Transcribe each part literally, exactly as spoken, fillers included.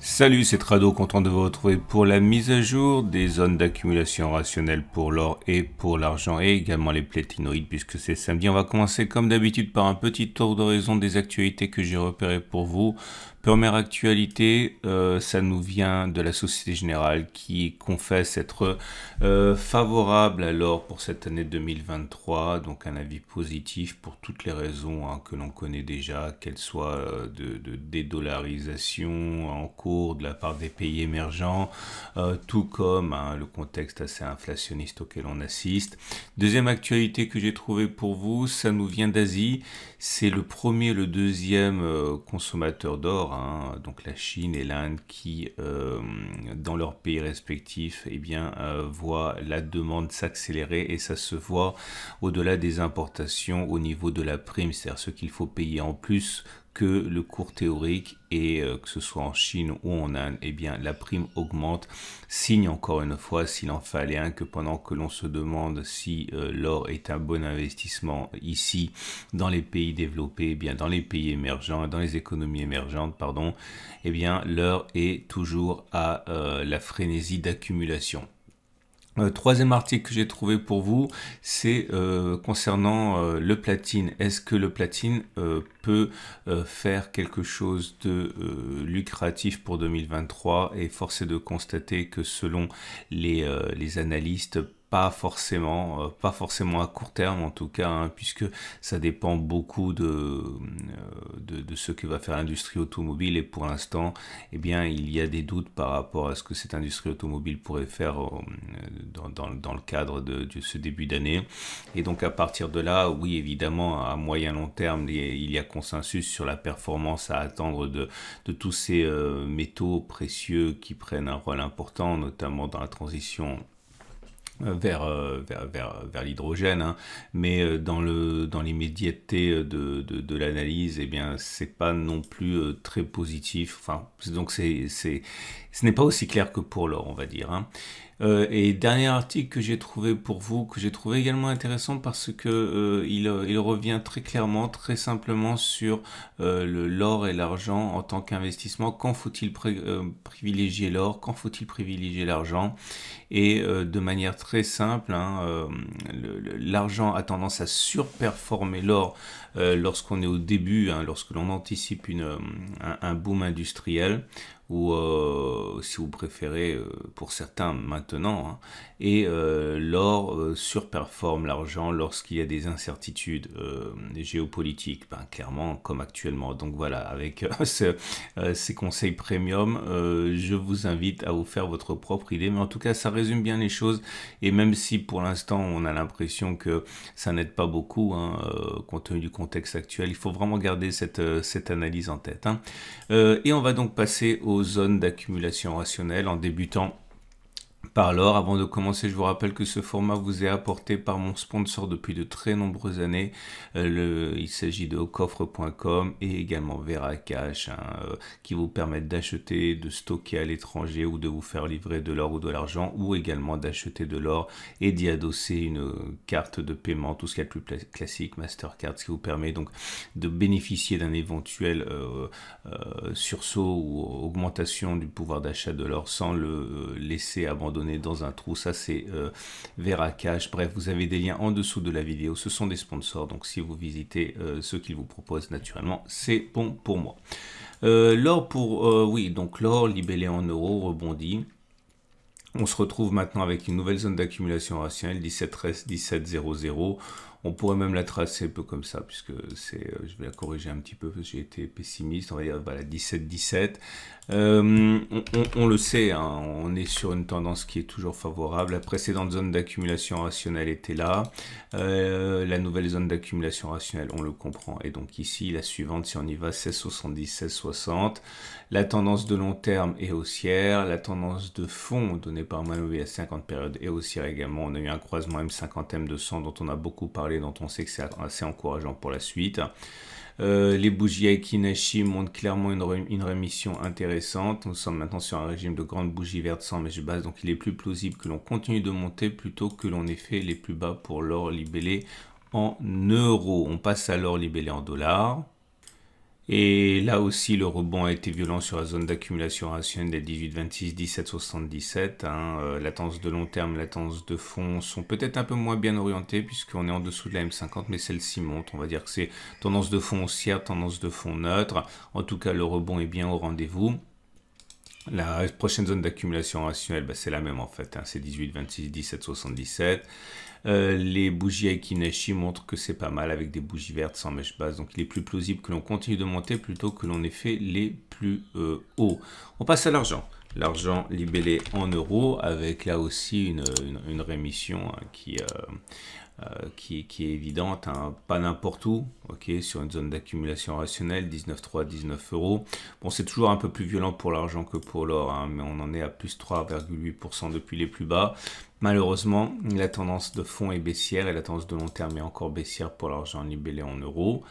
Salut, c'est Trado, content de vous retrouver pour la mise à jour des zones d'accumulation rationnelle pour l'or et pour l'argent et également les platinoïdes puisque c'est samedi. On va commencer comme d'habitude par un petit tour d'horizon des actualités que j'ai repérées pour vous. Première actualité, euh, ça nous vient de la Société Générale qui confesse être euh, favorable à l'or pour cette année deux mille vingt-trois, donc un avis positif pour toutes les raisons hein, que l'on connaît déjà, qu'elles soient de, de dédollarisation en cours de la part des pays émergents, euh, tout comme hein, le contexte assez inflationniste auquel on assiste. Deuxième actualité que j'ai trouvée pour vous, ça nous vient d'Asie. C'est le premier, le deuxième euh, consommateur d'or, hein, donc la Chine et l'Inde, qui, euh, dans leurs pays respectifs, eh bien, euh, voient la demande s'accélérer et ça se voit au-delà des importations au niveau de la prime, c'est-à-dire ce qu'il faut payer en plus que le cours théorique, et euh, que ce soit en Chine ou en Inde, eh bien la prime augmente. Signe encore une fois, s'il en fallait un, que pendant que l'on se demande si euh, l'or est un bon investissement ici dans les pays développés, eh bien dans les pays émergents, dans les économies émergentes, pardon, eh bien l'heure est toujours à euh, la frénésie d'accumulation. Euh, troisième article que j'ai trouvé pour vous, c'est euh, concernant euh, le platine. Est-ce que le platine euh, peut euh, faire quelque chose de euh, lucratif pour deux mille vingt-trois? Et force est de constater que selon les, euh, les analystes, Pas forcément, euh, pas forcément à court terme en tout cas, hein, puisque ça dépend beaucoup de, euh, de, de ce que va faire l'industrie automobile et pour l'instant, eh bien, il y a des doutes par rapport à ce que cette industrie automobile pourrait faire euh, dans, dans, dans le cadre de, de ce début d'année. Et donc à partir de là, oui évidemment, à moyen long terme, il y a consensus sur la performance à attendre de, de tous ces euh, métaux précieux qui prennent un rôle important, notamment dans la transition vers, vers, vers, vers l'hydrogène, hein. Mais dans le dans l'immédiateté de, de, de l'analyse, eh bien c'est pas non plus très positif, enfin donc c'est c'est ce n'est pas aussi clair que pour l'or, on va dire, hein. Euh, et dernier article que j'ai trouvé pour vous, que j'ai trouvé également intéressant parce que euh, il, il revient très clairement, très simplement sur euh, le l'or et l'argent en tant qu'investissement. Quand faut-il euh, privilégier l'or? Quand faut-il privilégier l'argent? Et euh, de manière très simple, hein, euh, l'argent a tendance à surperformer l'or euh, lorsqu'on est au début, hein, lorsque l'on anticipe une, un, un boom industriel, ou euh, si vous préférez euh, pour certains maintenant, hein, et euh, l'or euh, surperforme l'argent lorsqu'il y a des incertitudes euh, géopolitiques, ben, clairement comme actuellement. Donc voilà, avec euh, ce, euh, ces conseils premium, euh, je vous invite à vous faire votre propre idée, mais en tout cas ça résume bien les choses, et même si pour l'instant on a l'impression que ça n'aide pas beaucoup, hein, euh, compte tenu du contexte actuel, il faut vraiment garder cette, euh, cette analyse en tête, hein. Euh, et on va donc passer au zones d'accumulation rationnelle en débutant par l'or. Avant de commencer, je vous rappelle que ce format vous est apporté par mon sponsor depuis de très nombreuses années. Euh, le, il s'agit de au coffre point com et également VeraCash, hein, euh, qui vous permettent d'acheter, de stocker à l'étranger ou de vous faire livrer de l'or ou de l'argent, ou également d'acheter de l'or et d'y adosser une carte de paiement, tout ce qu'il y a de plus classique, Mastercard, ce qui vous permet donc de bénéficier d'un éventuel euh, euh, sursaut ou augmentation du pouvoir d'achat de l'or sans le laisser abandonner dans un trou. Ça c'est euh, VeraCash. Bref, vous avez des liens en dessous de la vidéo, ce sont des sponsors, donc si vous visitez euh, ce qu'ils vous proposent, naturellement c'est bon pour moi. Euh, l'or pour euh, oui, donc l'or libellé en euros rebondit. On se retrouve maintenant avec une nouvelle zone d'accumulation rationnelle, dix-sept treize dix-sept zéro zéro. On pourrait même la tracer un peu comme ça, puisque c'est, je vais la corriger un petit peu parce que j'ai été pessimiste. On va dire voilà, dix-sept dix-sept. Euh, on, on, on le sait, hein, on est sur une tendance qui est toujours favorable. La précédente zone d'accumulation rationnelle était là. Euh, la nouvelle zone d'accumulation rationnelle, on le comprend, et donc ici. La suivante, si on y va, seize soixante-dix, seize soixante. La tendance de long terme est haussière. La tendance de fond donnée par Manovi à cinquante périodes est haussière également. On a eu un croisement M cinquante M deux cents dont on a beaucoup parlé, dont on sait que c'est assez encourageant pour la suite. Euh, les bougies Heikin Ashi montrent clairement une, ré une rémission intéressante. Nous sommes maintenant sur un régime de grandes bougies vertes sans mèche basse, donc il est plus plausible que l'on continue de monter plutôt que l'on ait fait les plus bas pour l'or libellé en euros. On passe à l'or libellé en dollars. Et là aussi, le rebond a été violent sur la zone d'accumulation rationnelle des dix-huit vingt-six, dix-sept soixante-dix-sept. Hein. Euh, la tendance de long terme, la tendance de fond sont peut-être un peu moins bien orientées puisqu'on est en dessous de la M cinquante, mais celle-ci monte. On va dire que c'est tendance de fond haussière, tendance de fond neutre. En tout cas, le rebond est bien au rendez-vous. La prochaine zone d'accumulation rationnelle, bah, c'est la même en fait, hein, c'est dix-huit vingt-six, dix-sept soixante-dix-sept. Euh, les bougies Heikin Ashi montrent que c'est pas mal avec des bougies vertes sans mèche basse, donc il est plus plausible que l'on continue de monter plutôt que l'on ait fait les plus euh, hauts. On passe à l'argent. L'argent libellé en euros avec là aussi une, une, une rémission hein, qui, euh, euh, qui, qui est évidente, hein, pas n'importe où, okay, sur une zone d'accumulation rationnelle, dix-neuf virgule trois, dix-neuf euros. Bon, c'est toujours un peu plus violent pour l'argent que pour l'or, hein, mais on en est à plus trois virgule huit pour cent depuis les plus bas. Malheureusement, la tendance de fond est baissière et la tendance de long terme est encore baissière pour l'argent libellé en euros.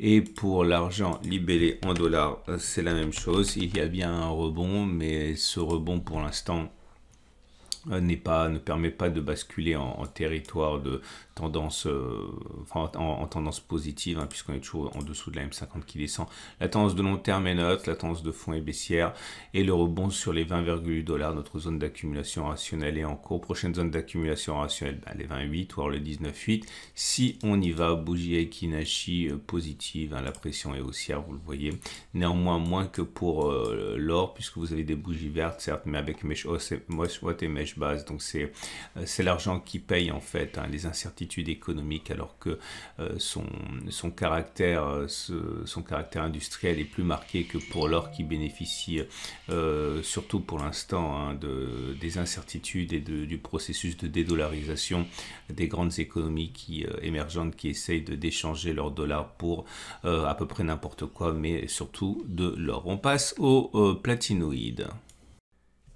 Et pour l'argent libellé en dollars, c'est la même chose. Il y a bien un rebond, mais ce rebond pour l'instant n'est pas, ne permet pas de basculer en, en territoire de tendance, euh, enfin, en, en tendance positive, hein, puisqu'on est toujours en dessous de la M cinquante qui descend. La tendance de long terme est neutre, la tendance de fond est baissière, et le rebond sur les vingt virgule huit dollars, notre zone d'accumulation rationnelle est en cours. Prochaine zone d'accumulation rationnelle, ben, les vingt-huit, voire le dix-neuf virgule huit. Si on y va, bougie Heikin Ashi euh, positive, hein, la pression est haussière, vous le voyez. Néanmoins, moins que pour euh, l'or, puisque vous avez des bougies vertes, certes, mais avec mèche haute et mèche base, donc c'est c'est l'argent qui paye en fait hein, les incertitudes économiques, alors que euh, son son caractère euh, ce, son caractère industriel est plus marqué que pour l'or qui bénéficie euh, surtout pour l'instant hein, de des incertitudes et de, du processus de dédollarisation des grandes économies qui euh, émergentes qui essayent de d'échanger leurs dollars pour euh, à peu près n'importe quoi, mais surtout de l'or. On passe aux euh, platinoïdes.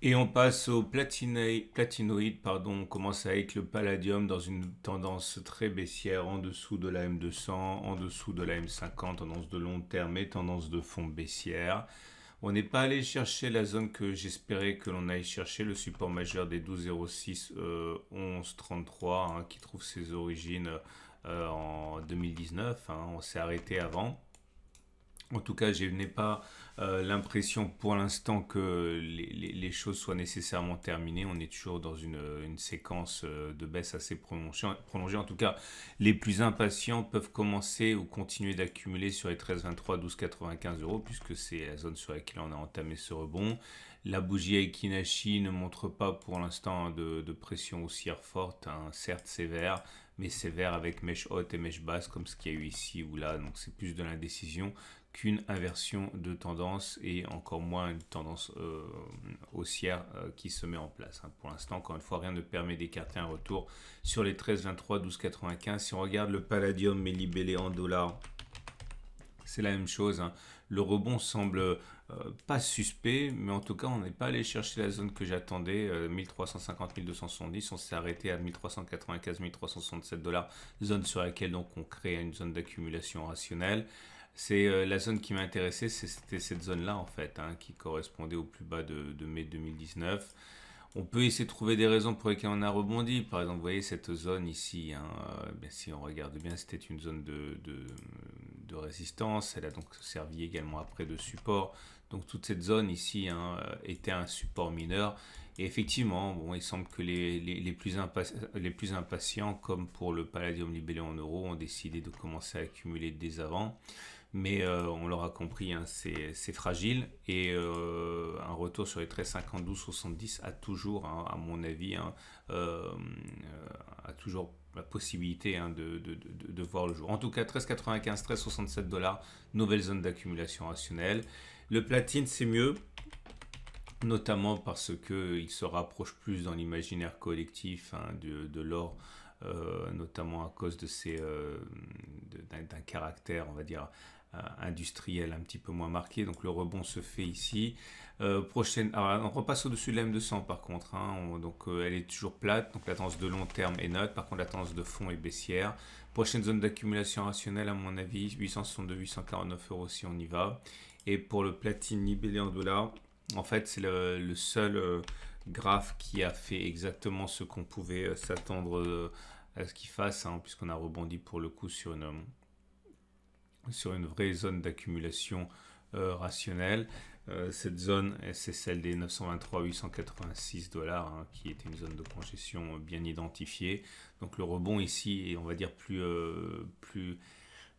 Et on passe au platinoïde, pardon, on commence avec le palladium dans une tendance très baissière, en dessous de la M deux cents, en dessous de la M cinquante, tendance de long terme et tendance de fond baissière. On n'est pas allé chercher la zone que j'espérais que l'on aille chercher, le support majeur des douze virgule zéro six, euh, onze virgule trente-trois, hein, qui trouve ses origines euh, en deux mille dix-neuf, hein, on s'est arrêté avant. En tout cas, je n'ai pas euh, l'impression pour l'instant que les, les, les choses soient nécessairement terminées. On est toujours dans une, une séquence de baisse assez prolongée, prolongée. En tout cas, les plus impatients peuvent commencer ou continuer d'accumuler sur les treize vingt-trois, douze quatre-vingt-quinze euros, puisque c'est la zone sur laquelle on a entamé ce rebond. La bougie Heikin Ashi ne montre pas pour l'instant de, de pression haussière forte, hein, certes sévère, mais sévère avec mèche haute et mèche basse, comme ce qu'il y a eu ici ou là. Donc c'est plus de l'indécision qu'une inversion de tendance et encore moins une tendance euh, haussière euh, qui se met en place. Hein. Pour l'instant, encore une fois, rien ne permet d'écarter un retour sur les treize vingt-trois, douze quatre-vingt-quinze. Si on regarde le palladium mais libellé en dollars, c'est la même chose. Hein. Le rebond semble euh, pas suspect, mais en tout cas, on n'est pas allé chercher la zone que j'attendais, euh, mille trois cent cinquante, mille deux cent soixante-dix. On s'est arrêté à mille trois cent quatre-vingt-quinze, mille trois cent soixante-sept dollars, zone sur laquelle donc on crée une zone d'accumulation rationnelle. C'est euh, la zone qui m'a intéressé, c'était cette zone-là en fait, hein, qui correspondait au plus bas de, de mai deux mille dix-neuf. On peut essayer de trouver des raisons pour lesquelles on a rebondi. Par exemple, vous voyez cette zone ici, hein, euh, ben, si on regarde bien, c'était une zone de, de, de résistance. Elle a donc servi également après de support. Donc toute cette zone ici hein, était un support mineur. Et effectivement, bon, il semble que les, les, les, plus les plus impatients, comme pour le palladium libellé en euros, ont décidé de commencer à accumuler dès avant. Mais euh, on l'aura compris, hein, c'est fragile. Et euh, un retour sur les treize cinquante, douze soixante-dix a toujours, hein, à mon avis, hein, euh, a toujours la possibilité hein, de, de, de, de voir le jour. En tout cas, treize quatre-vingt-quinze, treize soixante-sept dollars, nouvelle zone d'accumulation rationnelle. Le platine, c'est mieux, notamment parce qu'il se rapproche plus dans l'imaginaire collectif hein, de, de l'or, euh, notamment à cause de ses euh, d'un caractère, on va dire, euh, industriel un petit peu moins marqué. Donc le rebond se fait ici. Euh, prochaine, alors, on repasse au-dessus de la M deux cents par contre. Hein, on, donc euh, elle est toujours plate. Donc la tendance de long terme est neutre. Par contre la tendance de fond est baissière. Prochaine zone d'accumulation rationnelle à mon avis, huit cent soixante-deux, huit cent quarante-neuf euros si on y va. Et pour le platine libellé en dollars, en fait, c'est le, le seul euh, graphe qui a fait exactement ce qu'on pouvait euh, s'attendre euh, à ce qu'il fasse, hein, puisqu'on a rebondi pour le coup sur une, sur une vraie zone d'accumulation euh, rationnelle. Euh, cette zone, c'est celle des neuf cent vingt-trois à huit cent quatre-vingt-six dollars, hein, qui était une zone de congestion bien identifiée. Donc le rebond ici est, on va dire, plus... Euh, plus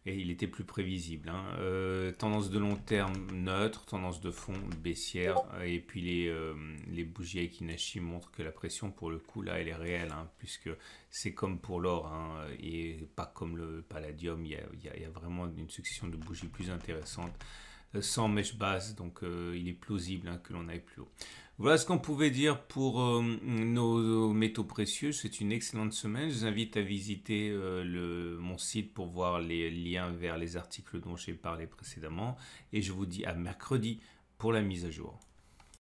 et il était plus prévisible. Hein. Euh, tendance de long terme neutre, tendance de fond baissière, et puis les, euh, les bougies Heikin Ashi montrent que la pression, pour le coup, là, elle est réelle, hein, puisque c'est comme pour l'or, hein, et pas comme le palladium, il y, a, il, y a, il y a vraiment une succession de bougies plus intéressantes, sans mèche basse, donc euh, il est plausible, hein, que l'on aille plus haut. Voilà ce qu'on pouvait dire pour euh, nos, nos métaux précieux. C'est une excellente semaine. Je vous invite à visiter euh, le, mon site pour voir les liens vers les articles dont j'ai parlé précédemment. Et je vous dis à mercredi pour la mise à jour.